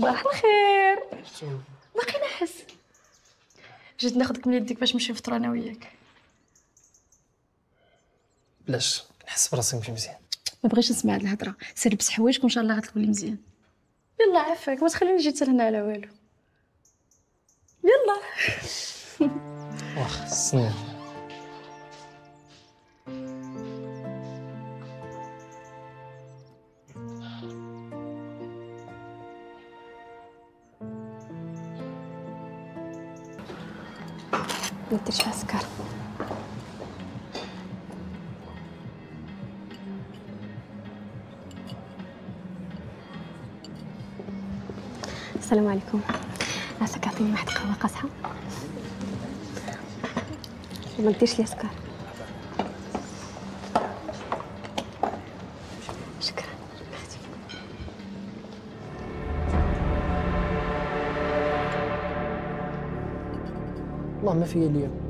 صباح الخير. باقي نحس جيت ناخذك من يديك باش نمشي نفطر انا وياك. بلاش، نحس براسي ماشي مزيان. ما بغيتش نسمع هاد الهضره، سير لبس حوايجك وان شاء الله غتولي مزيان. يلا عافاك، ما تخليني جيت لهنا على والو. يلا واخا سنين. ما ديرش فيها سكر. السلام عليكم. عساك تعطيني واحد قهوه قاصحه وما ديرش لي سكر. ما في اليوم